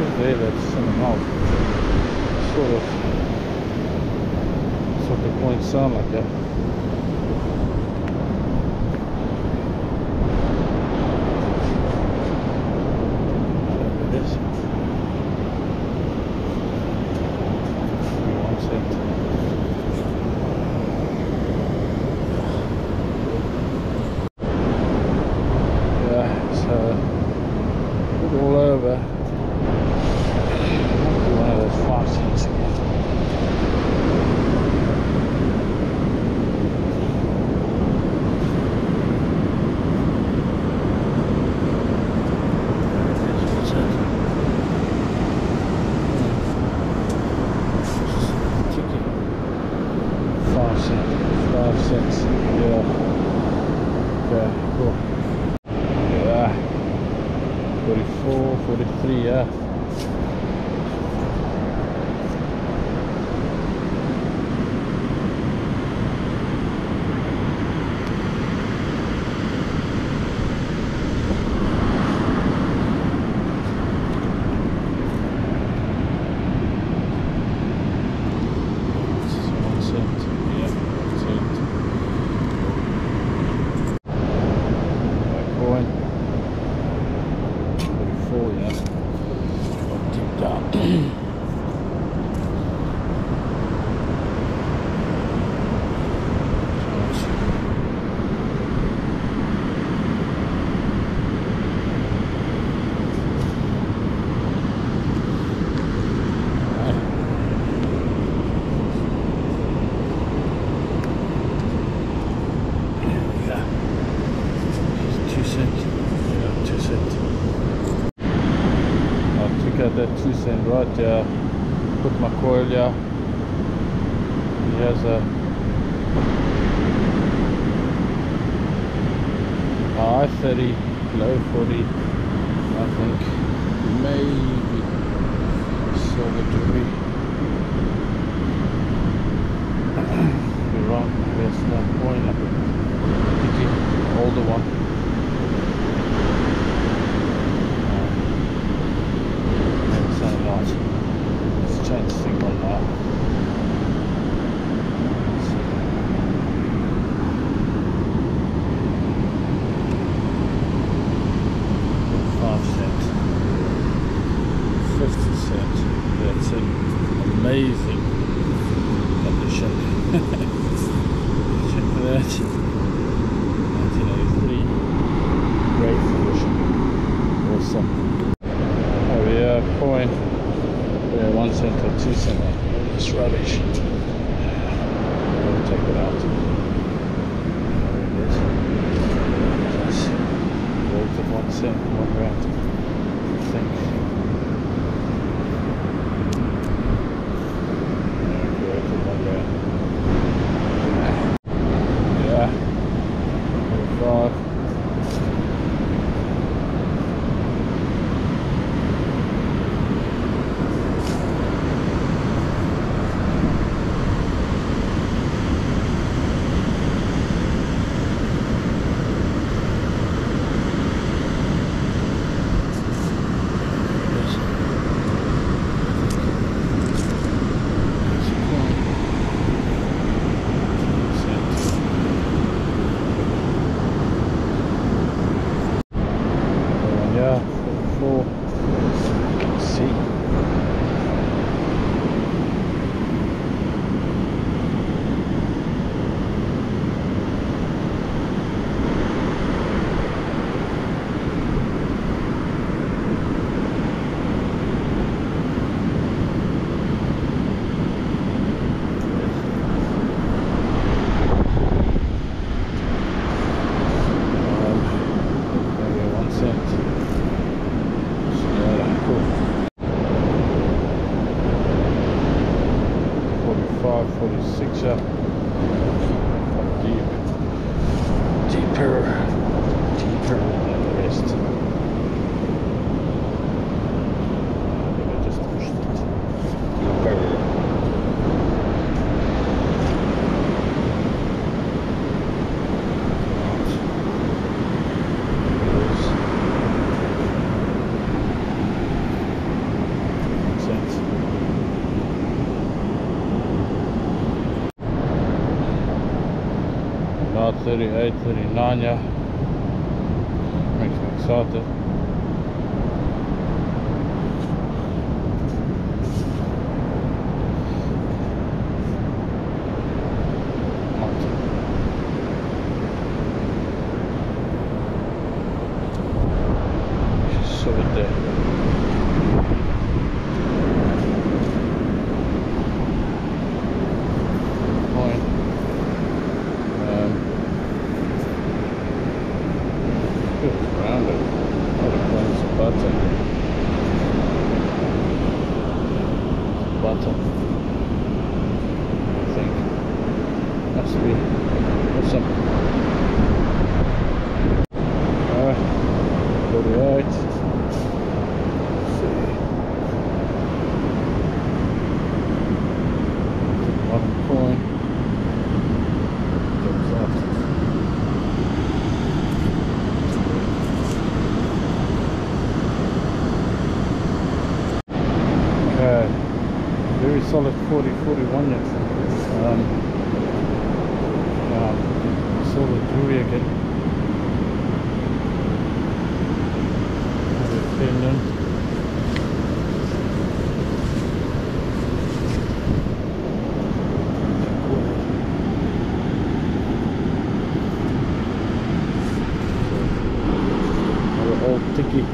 Tuesday, that's somehow sort of point sound like that. That 2 cent rod there, put my coil there. He has a high 30, low 40, I think, maybe silver derby. You're wrong, there's no point. I think the older one. Let's change the signal now. $5, 50 cents. That's an amazing condition. Check that. 1983. Great condition. Awesome. Oh yeah, point. Yeah, 1 cent or 2 cent. It's rubbish. I'll take it out. There it is. That's worth of 1 cent, 1 grand. I think. Worth of 1 grand. Yeah. 45. 38, 39, yeah. Makes me excited. Solid 40, 41 yet. I saw the jewelry again. There's a pendant. Another old ticket.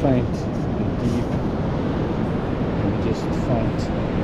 Faint and deep, and just faint.